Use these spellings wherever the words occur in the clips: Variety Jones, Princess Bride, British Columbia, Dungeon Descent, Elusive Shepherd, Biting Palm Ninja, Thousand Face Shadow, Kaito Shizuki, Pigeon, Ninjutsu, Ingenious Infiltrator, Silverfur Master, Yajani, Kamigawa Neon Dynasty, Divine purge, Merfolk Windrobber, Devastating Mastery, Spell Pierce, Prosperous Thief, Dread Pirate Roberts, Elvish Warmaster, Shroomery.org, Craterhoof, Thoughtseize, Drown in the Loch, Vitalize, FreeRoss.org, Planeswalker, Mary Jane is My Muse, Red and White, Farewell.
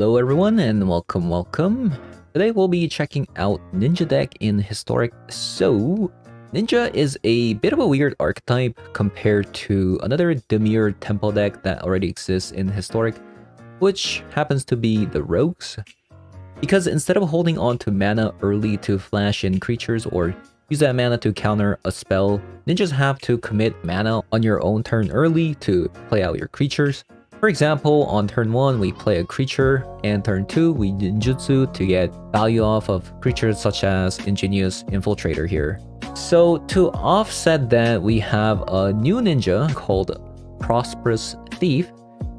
Hello everyone and welcome. Today we'll be checking out Ninja deck in Historic. So, Ninja is a bit of a weird archetype compared to another demure tempo deck that already exists in Historic, which happens to be the Rogues. Because instead of holding on to mana early to flash in creatures or use that mana to counter a spell, Ninjas have to commit mana on your own turn early to play out your creatures. For example, on turn 1, we play a creature, and turn 2, we ninjutsu to get value off of creatures such as Ingenious Infiltrator here. So to offset that, we have a new ninja called Prosperous Thief.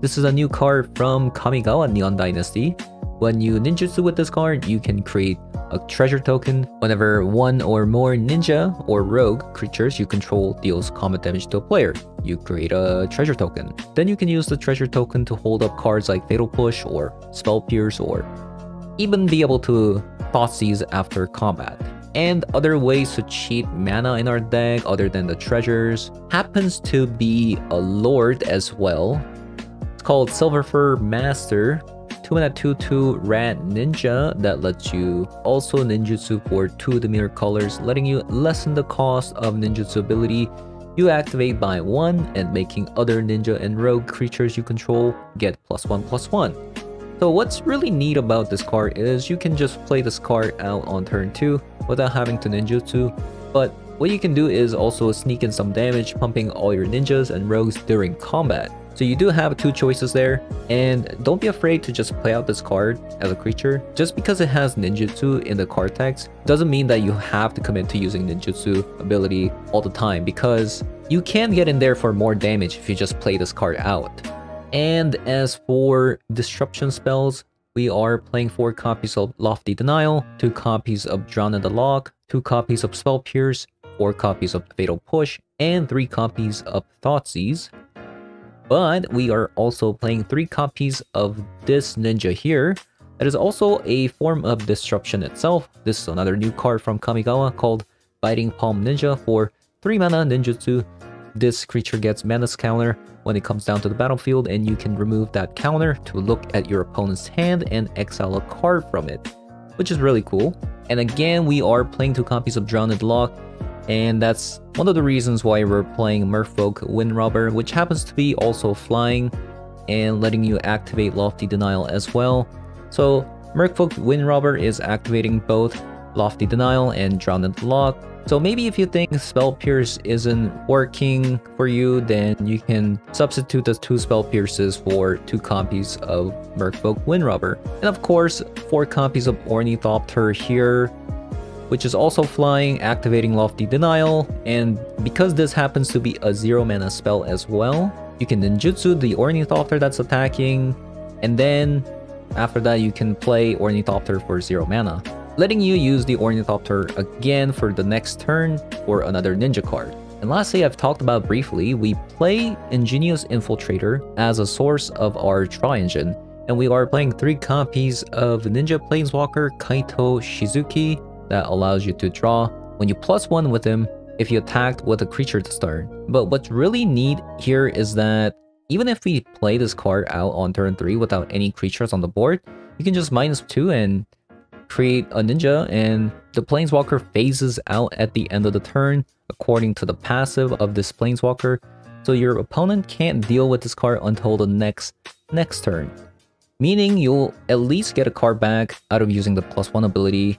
This is a new card from Kamigawa Neon Dynasty. When you ninjutsu with this card, you can create a treasure token. Whenever one or more ninja or rogue creatures you control deals combat damage to a player, you create a treasure token. Then you can use the treasure token to hold up cards like Fatal Push or Spell Pierce, or even be able to Thoughtseize after combat. And other ways to cheat mana in our deck other than the treasures happens to be a lord as well. It's called Silverfur Master. 2-2/2 rat ninja that lets you also ninjutsu for 2 demure colors, letting you lessen the cost of ninjutsu ability you activate by 1 and making other ninja and rogue creatures you control get +1/+1. So what's really neat about this card is you can just play this card out on turn 2 without having to ninjutsu, but what you can do is also sneak in some damage, pumping all your ninjas and rogues during combat. So you do have 2 choices there, and don't be afraid to just play out this card as a creature. Just because it has ninjutsu in the card text doesn't mean that you have to commit to using ninjutsu ability all the time, because you can get in there for more damage if you just play this card out. And as for disruption spells, we are playing 4 copies of Lofty Denial, 2 copies of Drown in the Loch, 2 copies of Spell Pierce, 4 copies of Fatal Push, and 3 copies of Thoughtseize. But we are also playing 3 copies of this ninja here. That is also a form of disruption itself. This is another new card from Kamigawa called Biting Palm Ninja for 3 mana ninjutsu. This creature gets mana's counter when it comes down to the battlefield, and you can remove that counter to look at your opponent's hand and exile a card from it, which is really cool. And again, we are playing 2 copies of Drown in the Loch. And that's one of the reasons why we're playing Merfolk Windrobber, which happens to be also flying and letting you activate Lofty Denial as well. So Merfolk Windrobber is activating both Lofty Denial and Drown in the Loch. So maybe if you think Spell Pierce isn't working for you, then you can substitute the 2 Spell Pierces for 2 copies of Merfolk Windrobber. And of course, 4 copies of Ornithopter here, which is also flying, activating Lofty Denial. And because this happens to be a 0 mana spell as well, you can ninjutsu the Ornithopter that's attacking, and then after that you can play Ornithopter for 0 mana, letting you use the Ornithopter again for the next turn for another ninja card. And lastly, I've talked about briefly, we play Ingenious Infiltrator as a source of our Tri-Engine, and we are playing 3 copies of Ninja Planeswalker Kaito Shizuki that allows you to draw when you +1 with him if you attacked with a creature this turn. But what's really neat here is that even if we play this card out on turn 3 without any creatures on the board, you can just -2 and create a ninja, and the Planeswalker phases out at the end of the turn according to the passive of this Planeswalker, so your opponent can't deal with this card until the next turn, meaning you'll at least get a card back out of using the +1 ability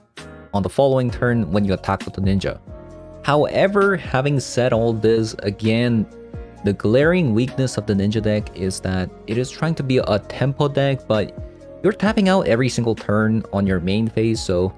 on the following turn when you attack with the ninja. However, having said all this, again, the glaring weakness of the ninja deck is that it is trying to be a tempo deck, but you're tapping out every single turn on your main phase, so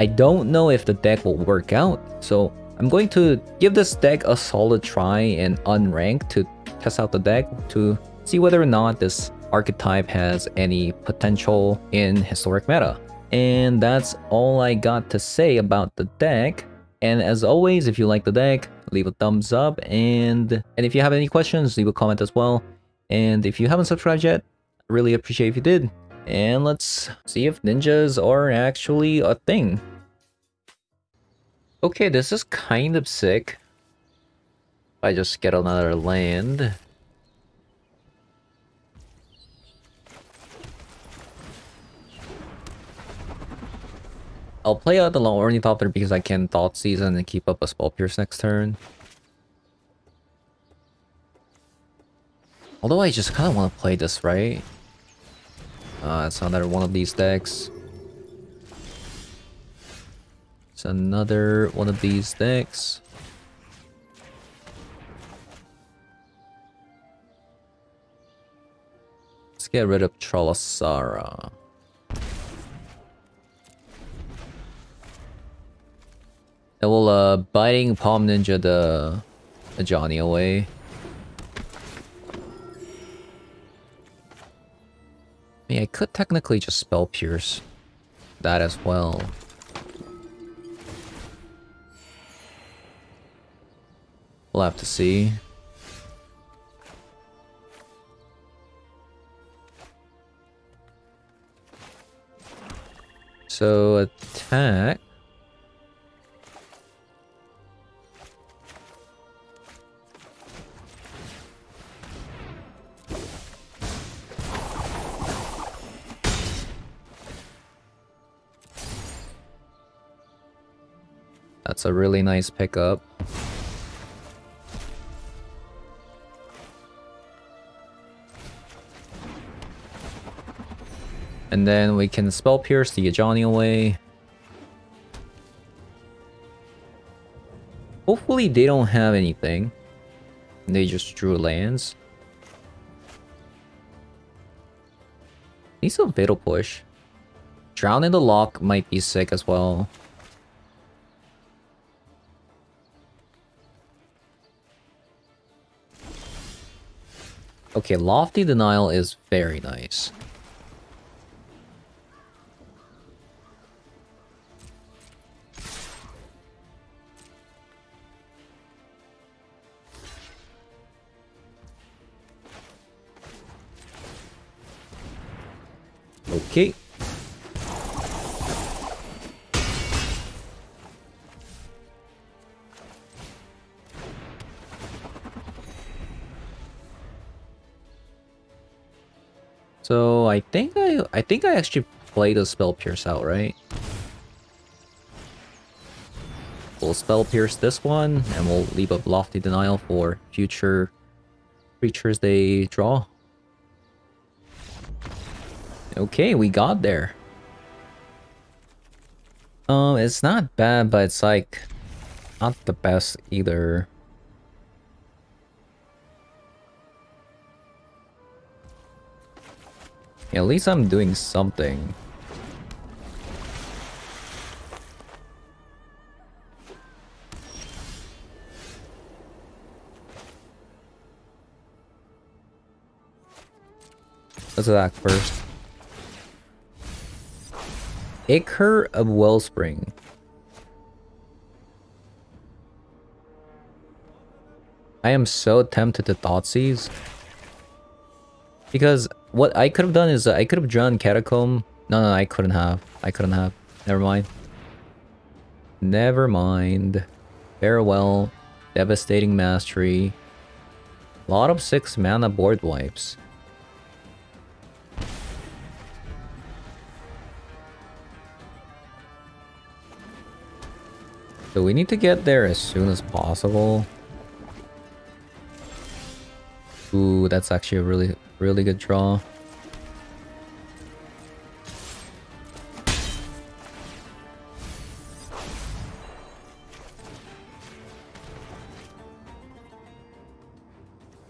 I don't know if the deck will work out. So I'm going to give this deck a solid try and unrank to test out the deck to see whether or not this archetype has any potential in Historic meta. And that's all I got to say about the deck. And as always, if you like the deck, leave a thumbs up, and if you have any questions, leave a comment as well. And if you haven't subscribed yet, I really appreciate if you did. And let's see if ninjas are actually a thing. Okay, this is kind of sick. I just get another land. I'll play out the long Ornithopter because I can Thoughtseize and then keep up a Spell Pierce next turn. Although I just kind of want to play this, right? It's another one of these decks. It's another one of these decks. Let's get rid of Trollhissara. And we'll Biting Palm Ninja the Yajani away. I mean, I could technically just Spell Pierce that as well. We'll have to see. So, attack. That's a really nice pickup. And then we can Spell Pierce the Yajani away. Hopefully they don't have anything. They just drew lands. Need some Fatal Push. Drown in the Loch might be sick as well. Okay, Lofty Denial is very nice. Okay. So I think I actually played the Spell Pierce out, right? We'll Spell Pierce this one, and we'll leave up Lofty Denial for future creatures they draw. Okay, we got there. It's not bad, but it's like not the best either. At least I'm doing something. Let's attack first. Ichor of Wellspring. I am so tempted to Thoughtseize. Because what I could have done is I could have drawn Catacomb. No, I couldn't have. Never mind. Farewell. Devastating Mastery. A lot of 6 mana board wipes. So we need to get there as soon as possible. Ooh, that's actually a really good draw.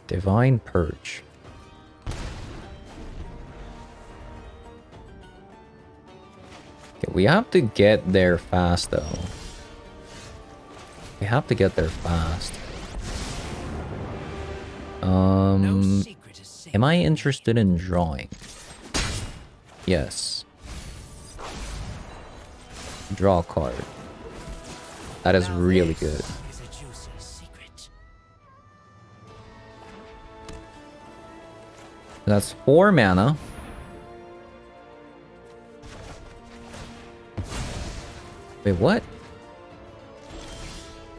Divine Purge. Okay, we have to get there fast though. We have to get there fast. Am I interested in drawing? Yes. Draw card. That is really good. That's 4 mana. Wait, what?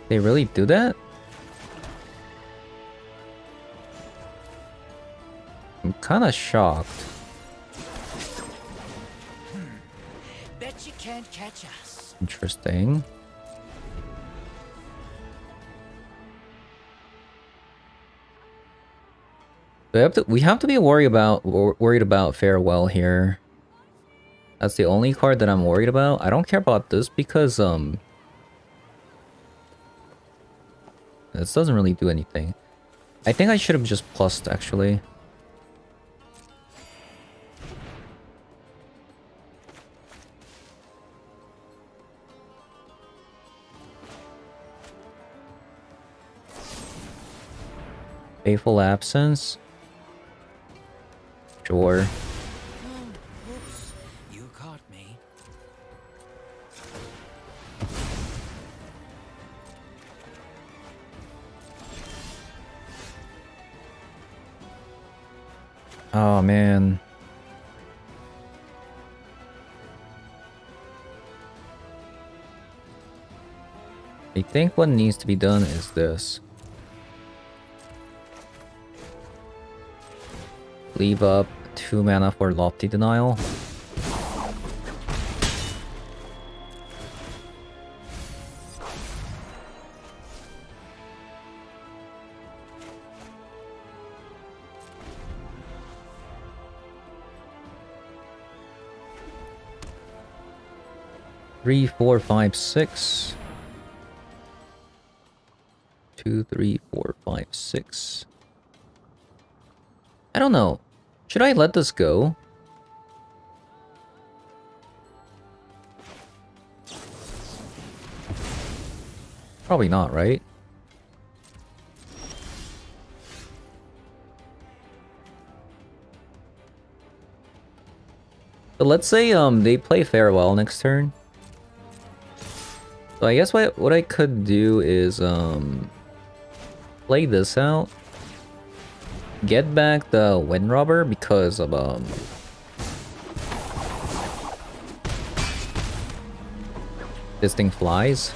They really do that? I'm kind of shocked. Bet you can't catch us. Interesting. We have to be worried about Farewell here. That's the only card that I'm worried about. I don't care about this because this doesn't really do anything. I think I should have just plussed actually. Faithful Absence. Sure. Oops. You caught me. Oh man. I think what needs to be done is this. Leave up 2 mana for Lofty Denial. Three, four, five, six. 2, 3, 4, 5, 6. I don't know. Should I let this go? Probably not, right? But let's say they play Farewell next turn. So I guess what I could do is play this out. Get back the Windrobber because of this thing flies.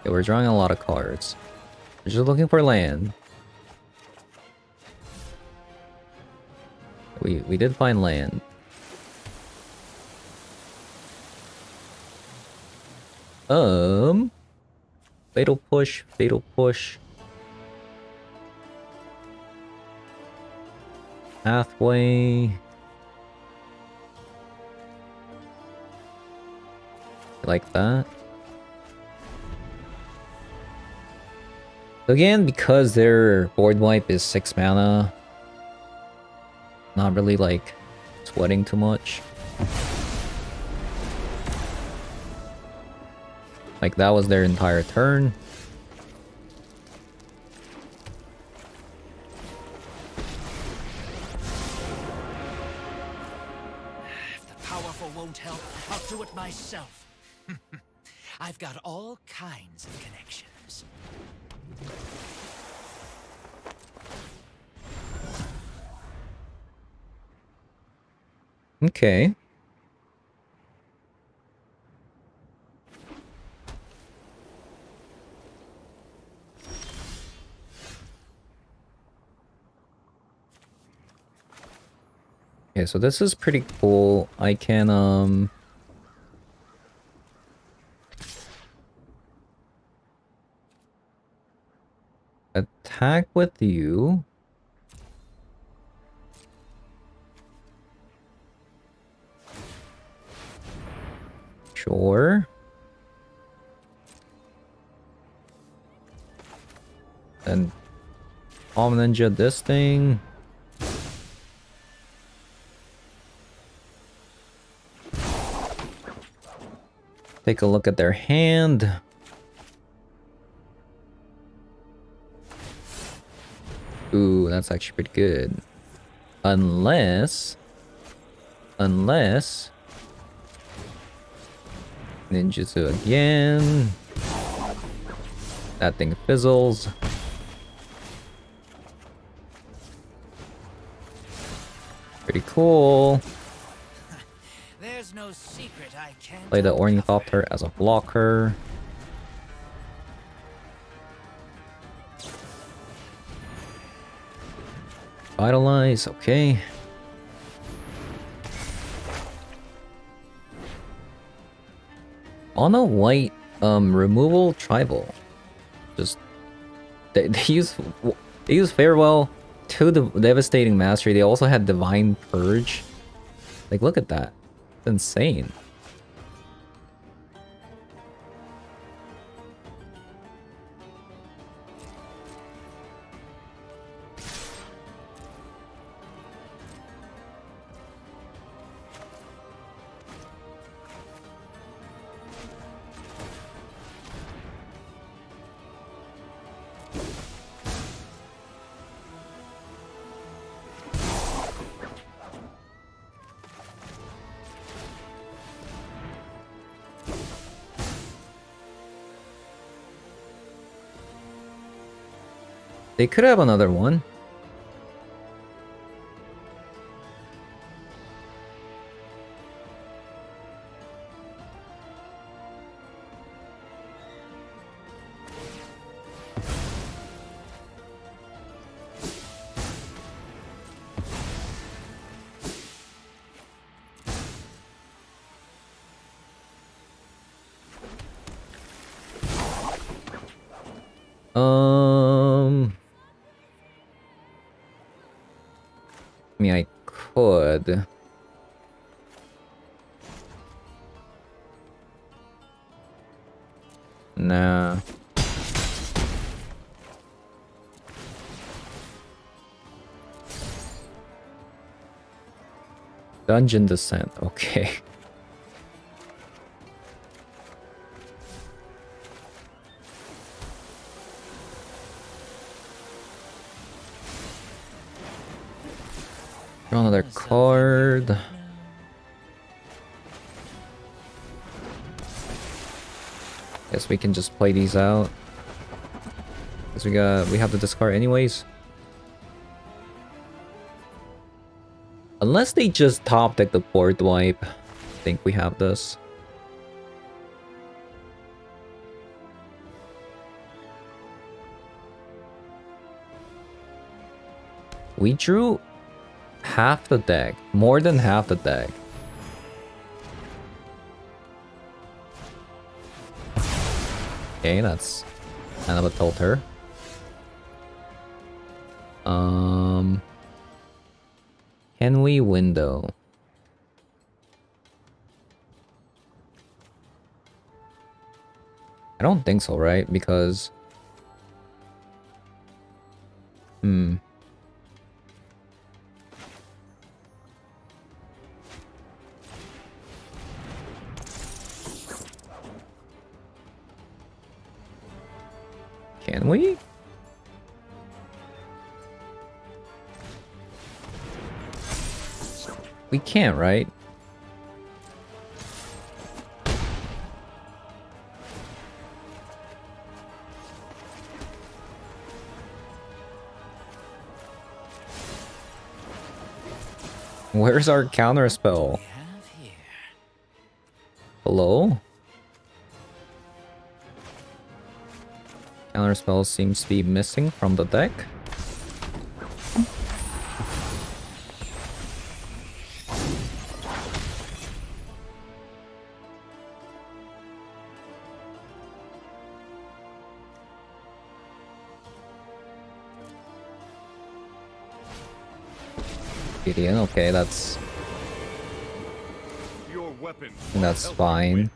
Okay, we're drawing a lot of cards. We're just looking for land. We did find land. Fatal Push, Fatal Push. Pathway. Like that. Again, because their board wipe is 6 mana. Not really like sweating too much. Like that was their entire turn. Myself. I've got all kinds of connections. Okay. Okay, so this is pretty cool. I can attack with you. Sure. And Palm Ninja this thing. Take a look at their hand. Ooh, that's actually pretty good. Unless... Ninjutsu again. That thing fizzles. Pretty cool. There's no secret I can't play the Ornithopter as a blocker. Vitalize, okay. on a white removal tribal. Just they use Farewell to the Devastating Mastery. They also had Divine Purge. Like, look at that. It's insane. They could have another one. Nah. Dungeon Descent, okay. Draw another card. Guess we can just play these out. Because we have to discard anyways. Unless they just top deck the board wipe. I think we have this. We drew half the deck. More than half the deck. Okay, that's kind of a tilter. Can we window? I don't think so, right? Because... Can we? We can't, right? Where's our counter spell? Hello? Counter spell seems to be missing from the deck. Gideon, okay, that's... That's fine.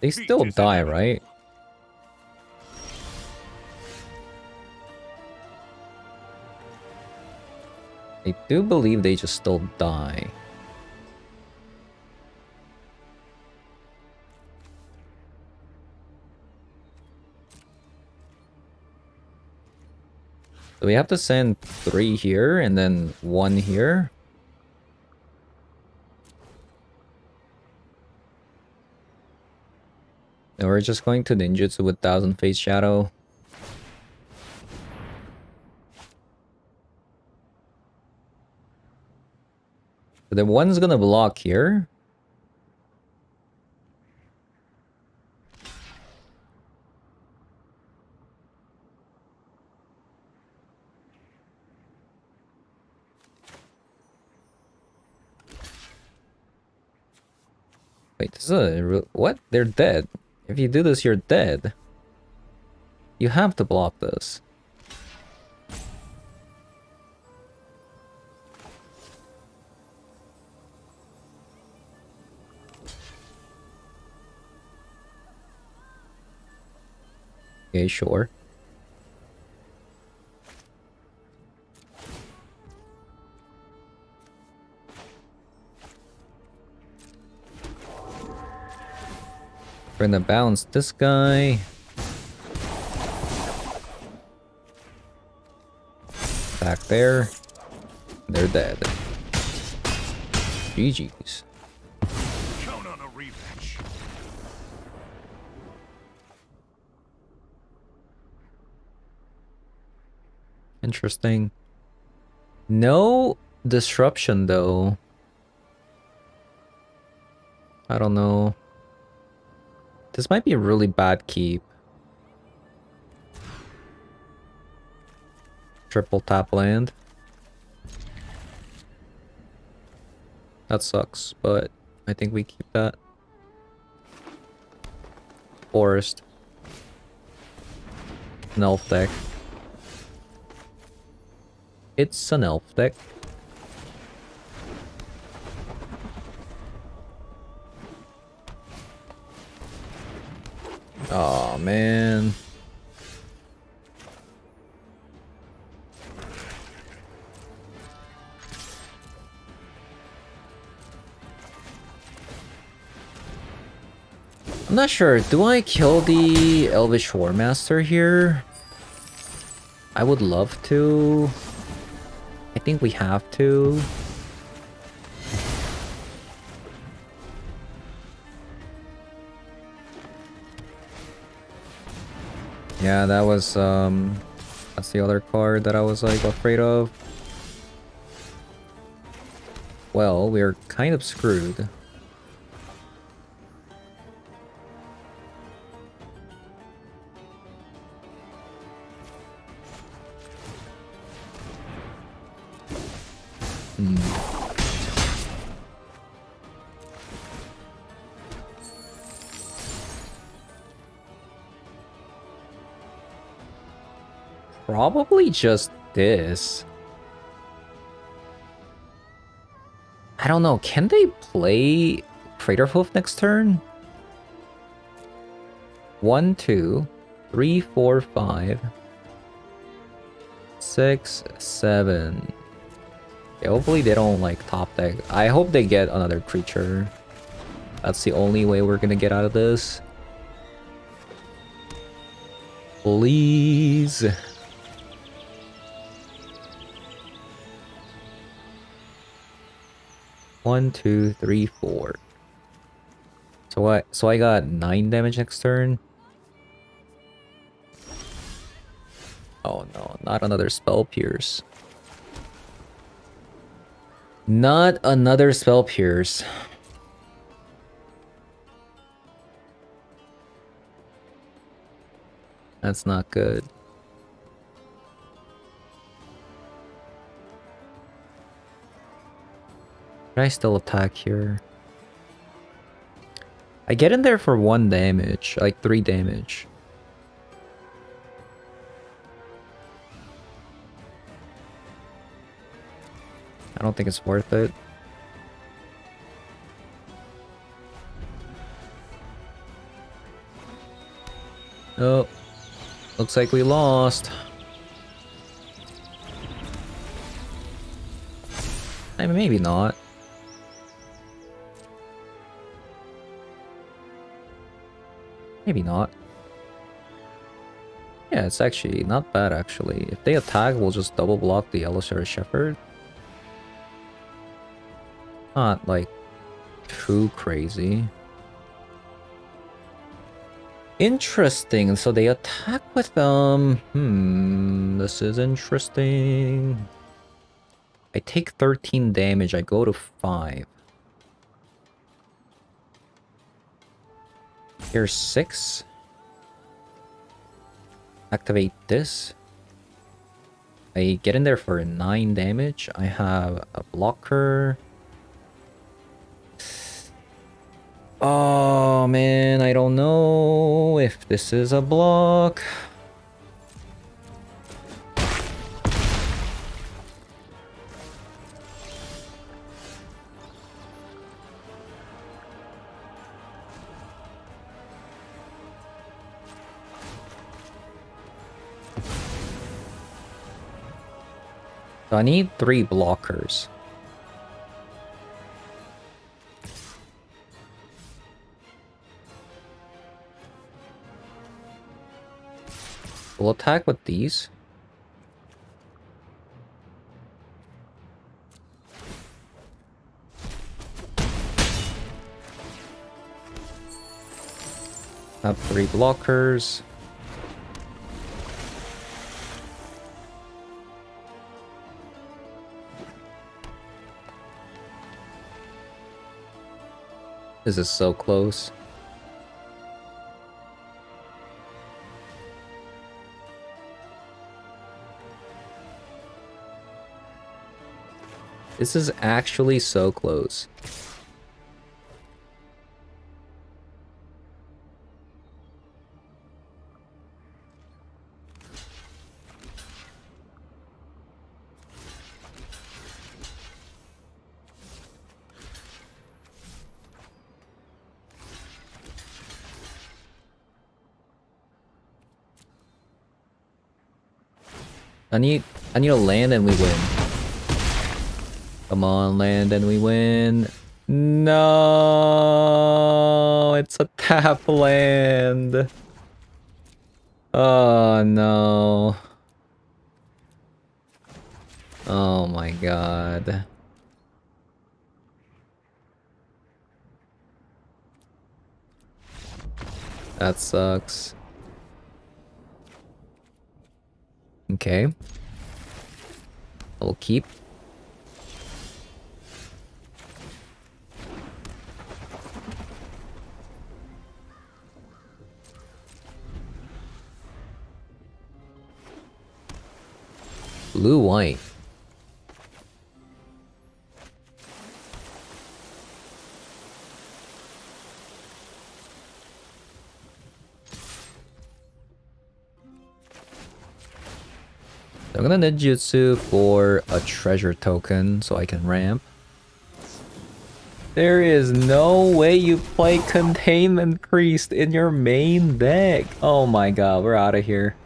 They still die, right? I do believe they just still die. So we have to send 3 here and then 1 here. And we're just going to ninjutsu with Thousand Face Shadow. The one's gonna block here. Wait, this is a... what? They're dead. If you do this, you're dead. You have to block this. Okay, sure. We're gonna bounce this guy. Back there. They're dead. GG's. Count on a rematch. Interesting. No disruption though. I don't know. This might be a really bad keep. Triple tap land. That sucks, but I think we keep that. Forest. An elf deck. It's an elf deck. Oh man. I'm not sure, do I kill the Elvish Warmaster here? I would love to. I think we have to. Yeah, that was, that's the other card that I was, like, afraid of. Well, we are kind of screwed. Probably just this. I don't know, can they play Craterhoof next turn? 1, 2, 3, 4, 5, 6, 7. Yeah, hopefully they don't like top deck. I hope they get another creature. That's the only way we're gonna get out of this. Please. One, two, three, four. So what? So I got 9 damage next turn. Oh no, not another Spell Pierce. Not another Spell Pierce. That's not good. Can I still attack here? I get in there for 1 damage, like 3 damage. I don't think it's worth it. Oh, looks like we lost. I mean, maybe not. Maybe not. Yeah, it's actually not bad, actually. If they attack, we'll just double block the Elusive Shepherd. Not, like, too crazy. Interesting. So they attack with them. This is interesting. I take 13 damage. I go to 5. Here's 6. Activate this. I get in there for 9 damage. I have a blocker. Oh man, I don't know. if this is a block. So I need 3 blockers. We'll attack with these. Up 3 blockers. This is so close. This is actually so close. I need a land and we win. Come on, land and we win. No, it's a tap land. Oh no. Oh my god. That sucks. Okay. I'll keep. Blue white. I'm gonna ninjutsu for a treasure token so I can ramp. There is no way you play Containment Priest in your main deck. Oh my god, we're out of here.